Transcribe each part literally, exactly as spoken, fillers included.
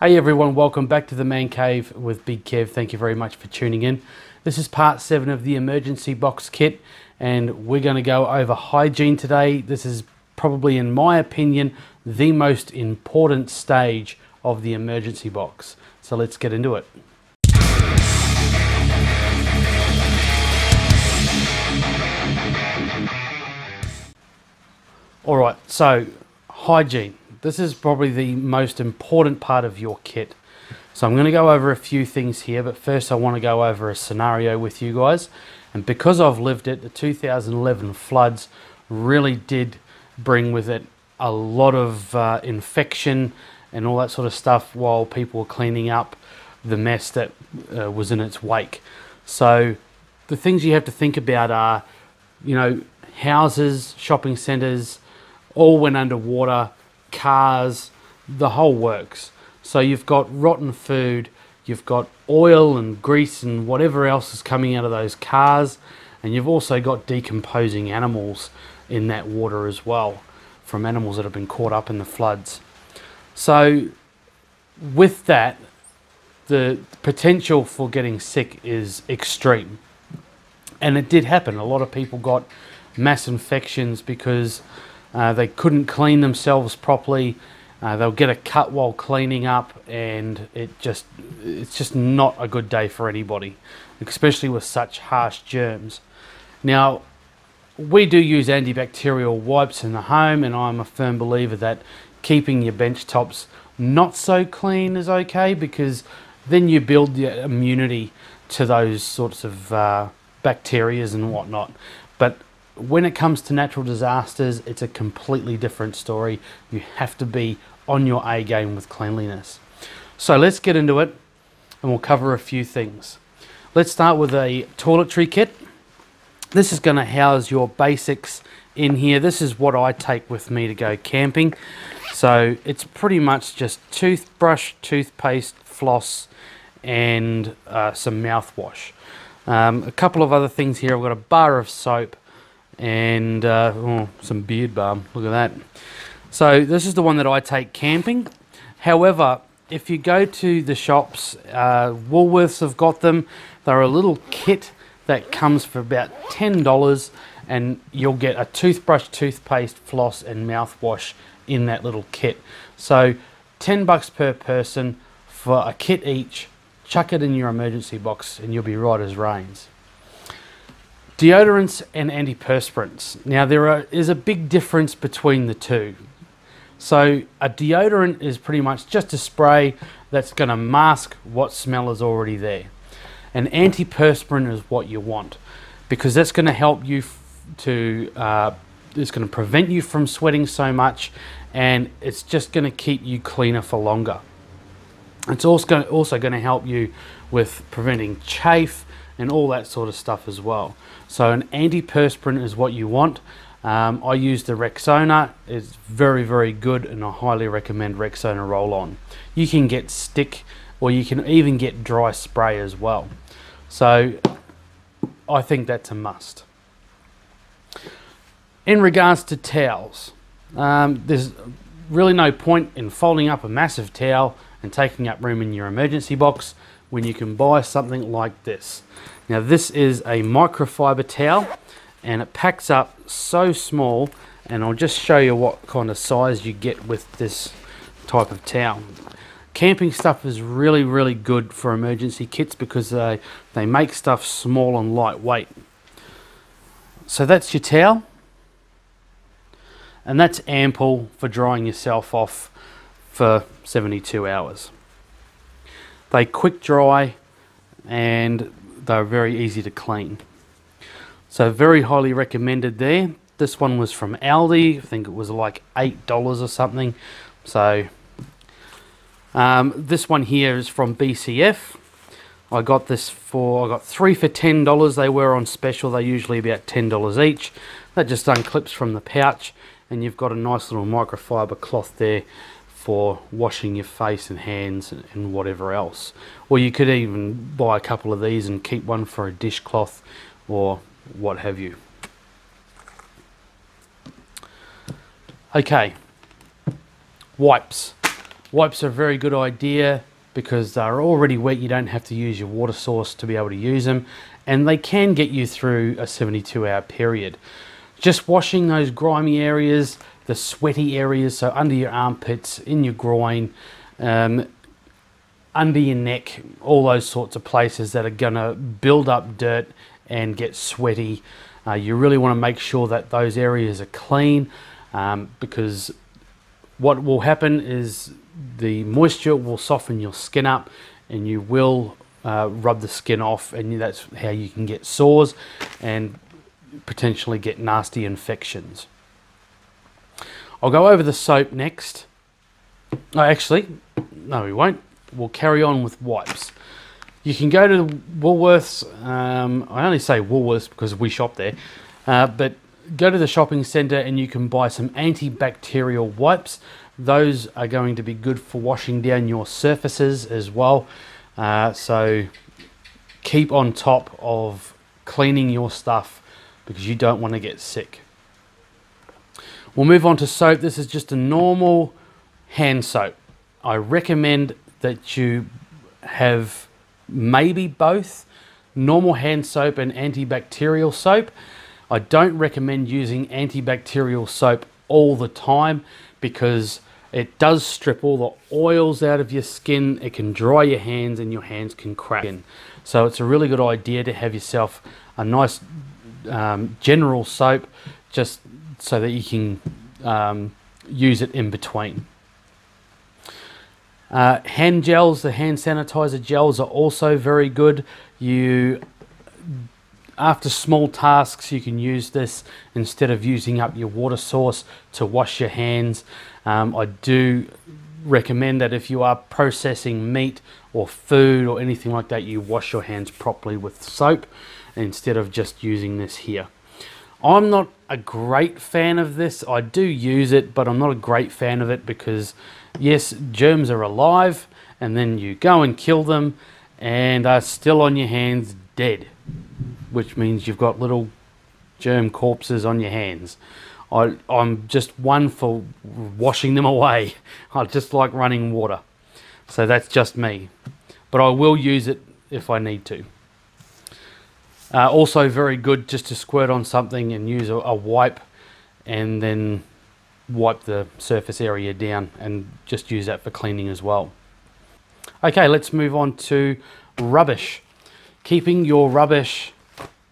Hey everyone, welcome back to the Man Cave with Big Kev. Thank you very much for tuning in. This is part seven of the emergency box kit, and we're going to go over hygiene today. This is probably, in my opinion, the most important stage of the emergency box. So let's get into it. All right, so hygiene. This is probably the most important part of your kit. So I'm going to go over a few things here, but first I want to go over a scenario with you guys. And because I've lived it, the two thousand eleven floods really did bring with it a lot of uh, infection and all that sort of stuff while people were cleaning up the mess that uh, was in its wake. So the things you have to think about are, you know, houses, shopping centres, all went underwater. Cars, the whole works. So you've got rotten food, you've got oil and grease and whatever else is coming out of those cars, and you've also got decomposing animals in that water as well, from animals that have been caught up in the floods. So with that, the potential for getting sick is extreme, and it did happen. A lot of people got mass infections because Uh, they couldn't clean themselves properly. Uh, they'll get a cut while cleaning up, and it just it's just not a good day for anybody, especially with such harsh germs. Now, we do use antibacterial wipes in the home, and I'm a firm believer that keeping your bench tops not so clean is okay, because then you build your immunity to those sorts of uh, bacterias and whatnot. But when it comes to natural disasters, it's a completely different story. You have to be on your A game with cleanliness. So let's get into it, and we'll cover a few things. Let's start with a toiletry kit. This is going to house your basics in here. This is what I take with me to go camping. So it's pretty much just toothbrush, toothpaste, floss, and uh, some mouthwash. Um, a couple of other things here. I've got a bar of soap and uh, oh, some beard balm. Look at that. So this is the one that I take camping. However, if you go to the shops, uh, Woolworths have got them. They're a little kit that comes for about ten dollars, and you'll get a toothbrush, toothpaste, floss and mouthwash in that little kit. So ten bucks per person for a kit each. Chuck it in your emergency box and you'll be right as rains. Deodorants and antiperspirants. Now there are, is a big difference between the two. So a deodorant is pretty much just a spray that's going to mask what smell is already there. An antiperspirant is what you want, because that's going to help you to, uh, it's going to prevent you from sweating so much, and it's just going to keep you cleaner for longer. It's also going to, also going to help you with preventing chafe and all that sort of stuff as well. So an antiperspirant is what you want. Um, I use the Rexona. It's very, very good, and I highly recommend Rexona roll-on. You can get stick, or you can even get dry spray as well. So I think that's a must. In regards to towels, um, there's really no point in folding up a massive towel and taking up room in your emergency box when you can buy something like this. Now this is a microfiber towel, and it packs up so small, and I'll just show you what kind of size you get with this type of towel. Camping stuff is really, really good for emergency kits, because they, they make stuff small and lightweight. So that's your towel, and that's ample for drying yourself off for seventy-two hours. They quick dry, and they're very easy to clean. So very highly recommended there. This one was from Aldi. I think it was like eight dollars or something. So um, this one here is from B C F. I got this for, I got three for ten dollars. They were on special. They're usually about ten dollars each. That just unclips from the pouch, and you've got a nice little microfiber cloth there for washing your face and hands and whatever else. Or you could even buy a couple of these and keep one for a dishcloth or what have you. Okay, wipes. Wipes are a very good idea because they're already wet. You don't have to use your water source to be able to use them, and they can get you through a seventy-two hour period. Just washing those grimy areas, the sweaty areas, so under your armpits, in your groin, um, under your neck, all those sorts of places that are gonna build up dirt and get sweaty. Uh, you really want to make sure that those areas are clean, um, because what will happen is the moisture will soften your skin up and you will uh, rub the skin off, and that's how you can get sores and potentially get nasty infections. I'll go over the soap next. No, actually, no we won't. We'll carry on with wipes. You can go to Woolworths, um, I only say Woolworths because we shop there, uh, but go to the shopping centre and you can buy some antibacterial wipes. Those are going to be good for washing down your surfaces as well. Uh, so keep on top of cleaning your stuff because you don't want to get sick. We'll move on to soap. This is just a normal hand soap. I recommend that you have maybe both normal hand soap and antibacterial soap. I don't recommend using antibacterial soap all the time because it does strip all the oils out of your skin. It can dry your hands and your hands can crack. So it's a really good idea to have yourself a nice um, general soap just so that you can um, use it in between. Uh, hand gels, the hand sanitizer gels, are also very good. You, after small tasks, you can use this instead of using up your water source to wash your hands. Um, I do recommend that if you are processing meat or food or anything like that, you wash your hands properly with soap instead of just using this here. I'm not a great fan of this. I do use it, but I'm not a great fan of it because yes, germs are alive, and then you go and kill them and are still on your hands dead, which means you've got little germ corpses on your hands. I, I'm just one for washing them away. I just like running water, so that's just me, but I will use it if I need to. Uh, also very good just to squirt on something and use a, a wipe and then wipe the surface area down, and just use that for cleaning as well. Okay, let's move on to rubbish. Keeping your rubbish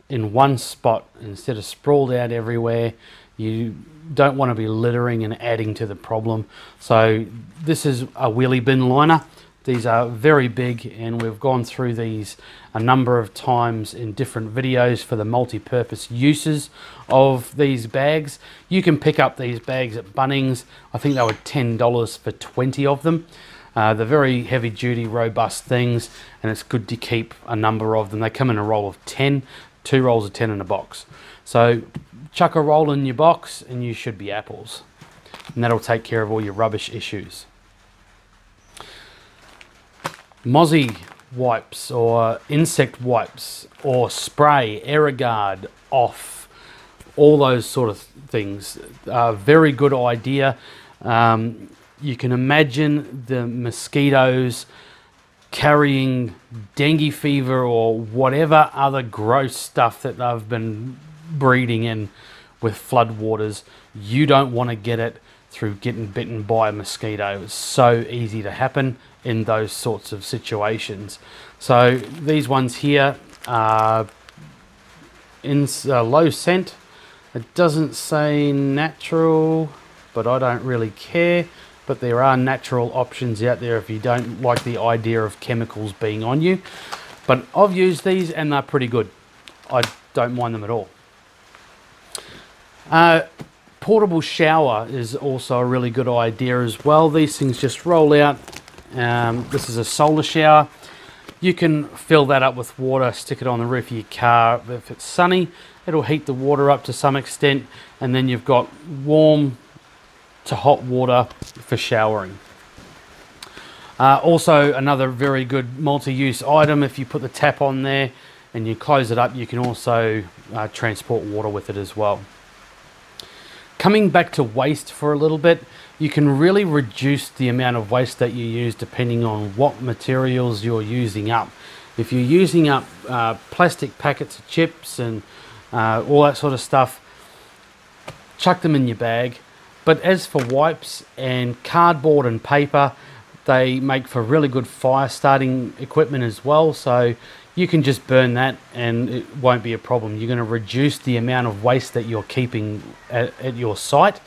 in one spot instead of sprawled out everywhere. You don't want to be littering and adding to the problem. So this is a wheelie bin liner. These are very big, and we've gone through these a number of times in different videos for the multi-purpose uses of these bags. You can pick up these bags at Bunnings. I think they were ten dollars for twenty of them. Uh, they're very heavy duty, robust things, and it's good to keep a number of them. They come in a roll of ten, two rolls of ten in a box. So chuck a roll in your box and you should be apples. And that'll take care of all your rubbish issues. Mozzie wipes or insect wipes or spray, Aeroguard, off, all those sort of things. A very good idea. Um, you can imagine the mosquitoes carrying dengue fever or whatever other gross stuff that they've been breeding in with floodwaters. You don't want to get it through getting bitten by a mosquito. It's so easy to happen in those sorts of situations. So these ones here are in uh, low scent. It doesn't say natural, but I don't really care. But there are natural options out there if you don't like the idea of chemicals being on you. But I've used these and they're pretty good. I don't mind them at all. Uh, Portable shower is also a really good idea as well. These things just roll out. Um, this is a solar shower. You can fill that up with water, stick it on the roof of your car. If it's sunny, it'll heat the water up to some extent, and then you've got warm to hot water for showering. Uh, also, another very good multi-use item, if you put the tap on there and you close it up, you can also uh, transport water with it as well. Coming back to waste for a little bit, you can really reduce the amount of waste that you use depending on what materials you're using up. If you're using up uh, plastic packets of chips and uh, all that sort of stuff, chuck them in your bag. But as for wipes and cardboard and paper, they make for really good fire starting equipment as well, so you can just burn that and it won't be a problem. You're going to reduce the amount of waste that you're keeping at, at your site,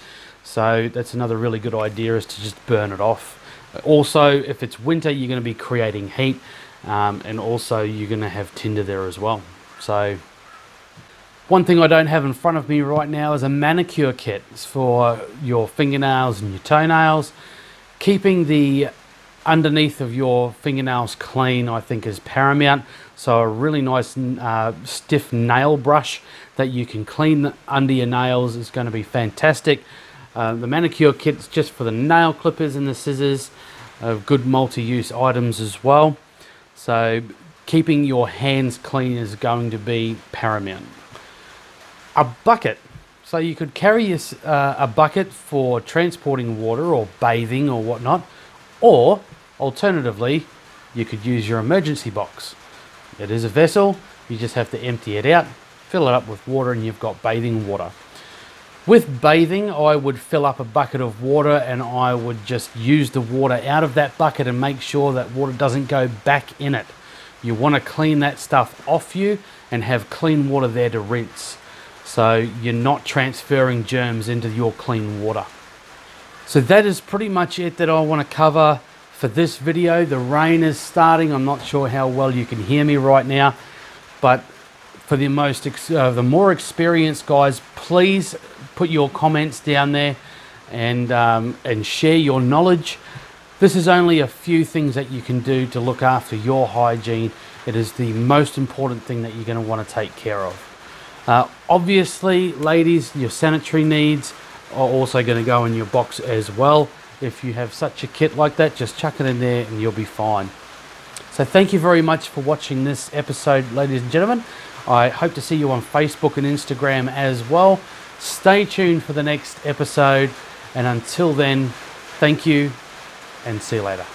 so that's another really good idea, is to just burn it off. Also, if it's winter, you're going to be creating heat, um, and also you're going to have tinder there as well. So one thing I don't have in front of me right now is a manicure kit. It's for your fingernails and your toenails. Keeping the underneath of your fingernails clean, I think, is paramount. So a really nice uh, stiff nail brush that you can clean under your nails is going to be fantastic. Uh, the manicure kit's just for the nail clippers and the scissors, uh, good multi-use items as well. So keeping your hands clean is going to be paramount. A bucket. So you could carry a, uh, a bucket for transporting water or bathing or whatnot, or alternatively, you could use your emergency box. It is a vessel, you just have to empty it out, fill it up with water, and you've got bathing water. With bathing, I would fill up a bucket of water and I would just use the water out of that bucket and make sure that water doesn't go back in it. You want to clean that stuff off you and have clean water there to rinse, so you're not transferring germs into your clean water. So that is pretty much it that I want to cover for this video. The rain is starting. I'm not sure how well you can hear me right now, but for the most uh, the more experienced guys, please put your comments down there and um, and share your knowledge. This is only a few things that you can do to look after your hygiene. It is the most important thing that you're going to want to take care of. Uh, obviously, ladies, your sanitary needs are also going to go in your box as well. If you have such a kit like that, just chuck it in there and you'll be fine. So thank you very much for watching this episode, ladies and gentlemen. I hope to see you on Facebook and Instagram as well. Stay tuned for the next episode, and until then, thank you and see you later.